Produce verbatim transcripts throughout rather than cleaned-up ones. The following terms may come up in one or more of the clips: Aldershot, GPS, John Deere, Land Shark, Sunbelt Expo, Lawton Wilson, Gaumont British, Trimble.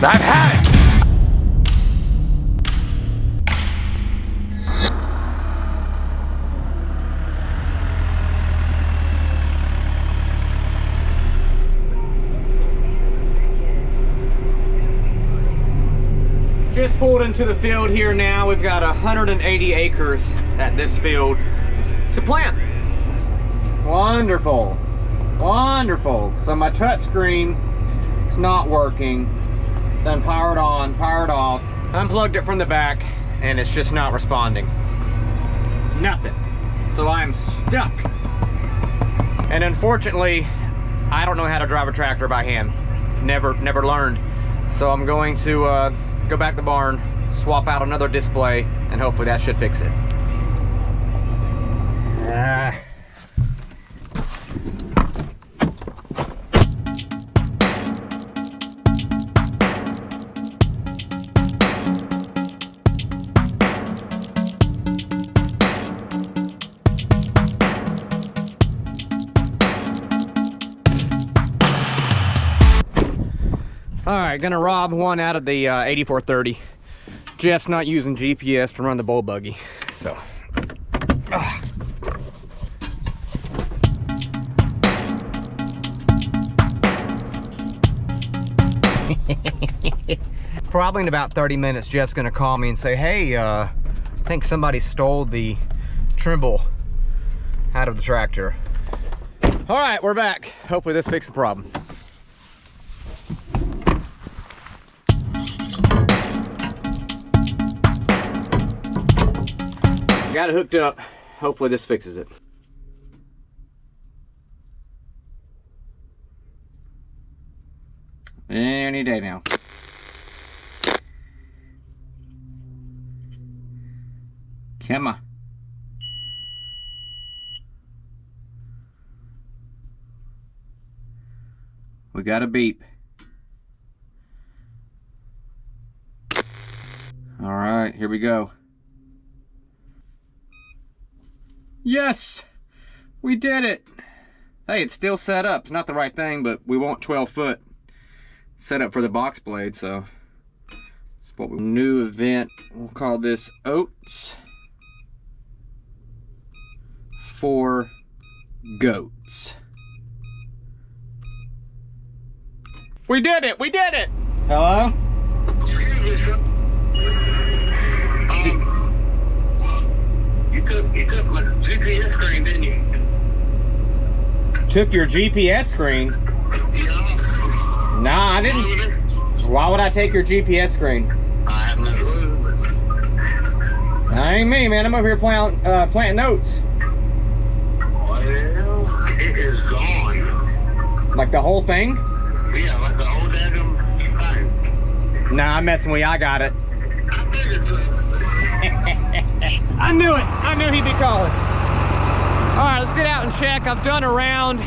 I've had it! Just pulled into the field here now. We've got one hundred eighty acres at this field to plant. Wonderful, wonderful. So my touch screen, it's not working. Then powered on, powered off. Unplugged it from the back and it's just not responding. Nothing. So I'm stuck. And unfortunately, I don't know how to drive a tractor by hand. Never, never learned. So I'm going to, uh, go back to the barn, swap out another display, and hopefully that should fix it. Ah. All right, gonna rob one out of the uh, eighty-four thirty. Jeff's not using G P S to run the bull buggy, so. Ugh. Probably in about thirty minutes, Jeff's gonna call me and say, hey, uh, I think somebody stole the Trimble out of the tractor. All right, we're back. Hopefully this fixed the problem. Got it hooked up. Hopefully this fixes it. Any day now. Come on. We got a beep. All right, here we go. Yes, we did it. Hey, it's still set up. It's not the right thing, but we want twelve foot set up for the box blade, so it's what we new event. We'll call this oats for goats. We did it. We did it. Hello? Excuse me, sir. Um. You took, you took my G P S screen, didn't you? Took your G P S screen? Yeah. Nah, I didn't. Why would I take your G P S screen? I have no clue. I ain't me, man. I'm over here plant, uh, planting oats. Well, it is gone. Like the whole thing? Yeah, like the whole damn thing. Nah, I'm messing with you. I got it. I figured so. I knew it. I knew he'd be calling. All right, let's get out and check. I've done a round,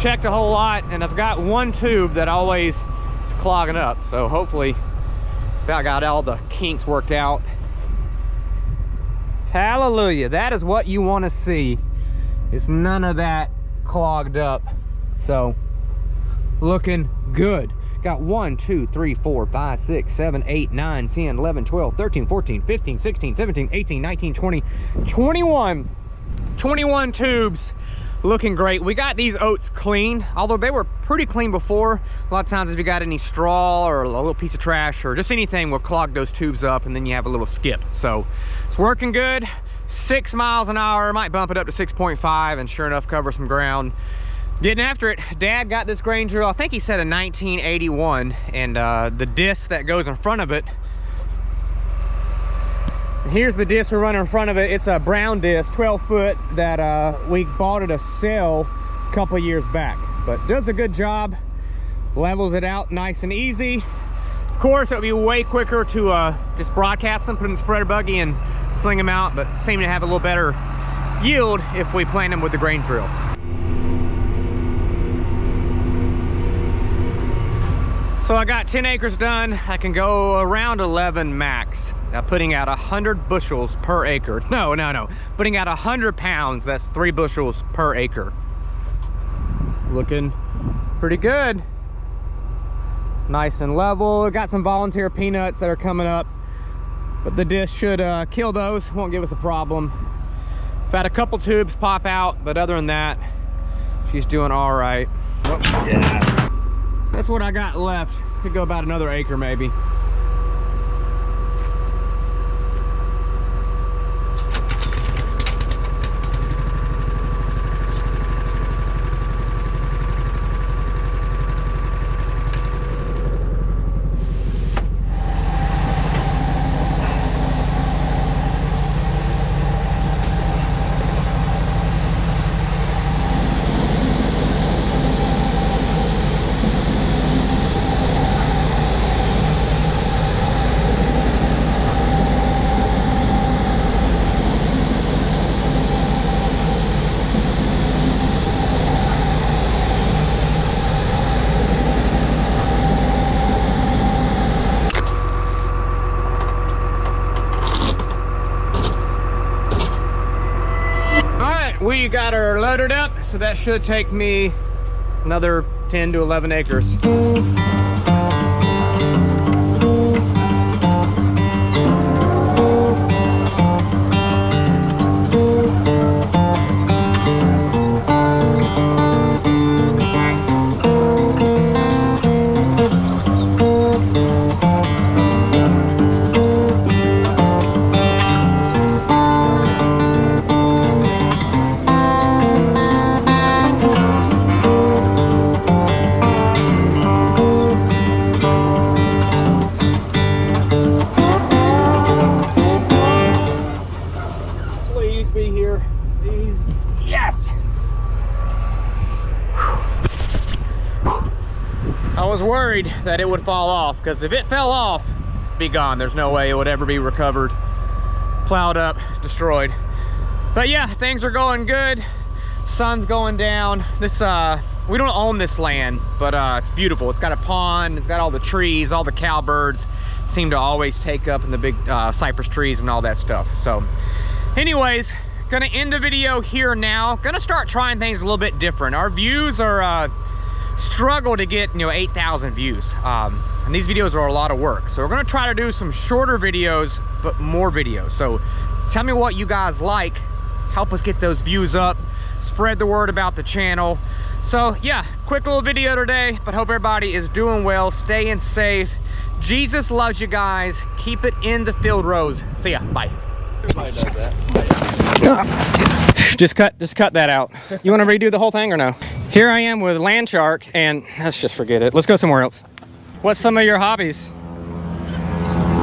checked a whole lot, and I've got one tube that always is clogging up. So hopefully that got all the kinks worked out. Hallelujah. That is what you want to see. It's none of that clogged up. So looking good. Got one, two, three, four, five, six, seven, eight, nine, ten, eleven, twelve, thirteen, fourteen, fifteen, sixteen, seventeen, eighteen, nineteen, twenty, twenty-one tubes looking great. We got these oats clean, although they were pretty clean before. A lot of times if you got any straw or a little piece of trash or just anything will clog those tubes up and then you have a little skip. So it's working good. Six miles an hour, might bump it up to six point five and sure enough cover some ground. Getting after it. Dad got this grain drill, I think he said a nineteen eighty-one, and uh, the disc that goes in front of it, here's the disc we're running in front of it. It's a brown disc, twelve foot, that uh, we bought at a sale a couple years back, but does a good job, levels it out nice and easy. Of course, it would be way quicker to uh, just broadcast them, put them in the spreader buggy and sling them out, but seem to have a little better yield if we plant them with the grain drill. So I got ten acres done. I can go around eleven max. Uh, putting out one hundred bushels per acre. No, no, no. Putting out one hundred pounds, that's three bushels per acre. Looking pretty good. nice and level. We've got some volunteer peanuts that are coming up, but the disc should uh, kill those, won't give us a problem. I've had a couple tubes pop out, but other than that, she's doing all right. Oh, yeah. That's what I got left. Could go about another acre maybe. We got her loaded up, so that should take me another ten to eleven acres. Worried that it would fall off, because if it fell off, it'd be gone. There's no way it would ever be recovered, plowed up, destroyed. But yeah, things are going good. Sun's going down. This uh we don't own this land, but uh it's beautiful. It's got a pond, it's got all the trees. All the cowbirds seem to always take up in the big uh, cypress trees and all that stuff. So anyways, gonna end the video here. Now gonna start trying things a little bit different. Our views are uh struggle to get, you know, eight thousand views, um, and these videos are a lot of work, so we're going to try to do some shorter videos, but more videos. So tell me what you guys like, help us get those views up, spread the word about the channel. So yeah, quick little video today, but hope everybody is doing well, staying safe. Jesus loves you guys. Keep it in the field, Rose. See ya. Bye. Everybody knows that. Just cut, just cut that out. You want to redo the whole thing or no? Here I am with Land Shark, and let's just forget it. Let's go somewhere else. What's some of your hobbies?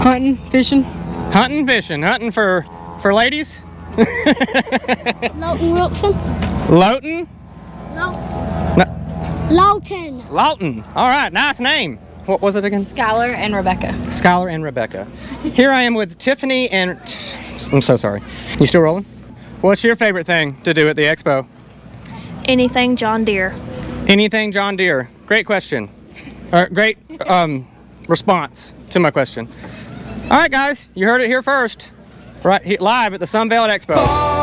Hunting, fishing. Hunting, fishing. Hunting for for ladies? Lawton Wilson. Lawton? No. No. Lawton. Lawton. All right, nice name. What was it again? Skylar and Rebecca. Skylar and Rebecca. Here I am with Tiffany and... I'm so sorry. You still rolling? What's your favorite thing to do at the expo? Anything John Deere. Anything John Deere. Great question. Or great um, response to my question. All right, guys, you heard it here first. Right here, live at the Sunbelt Expo.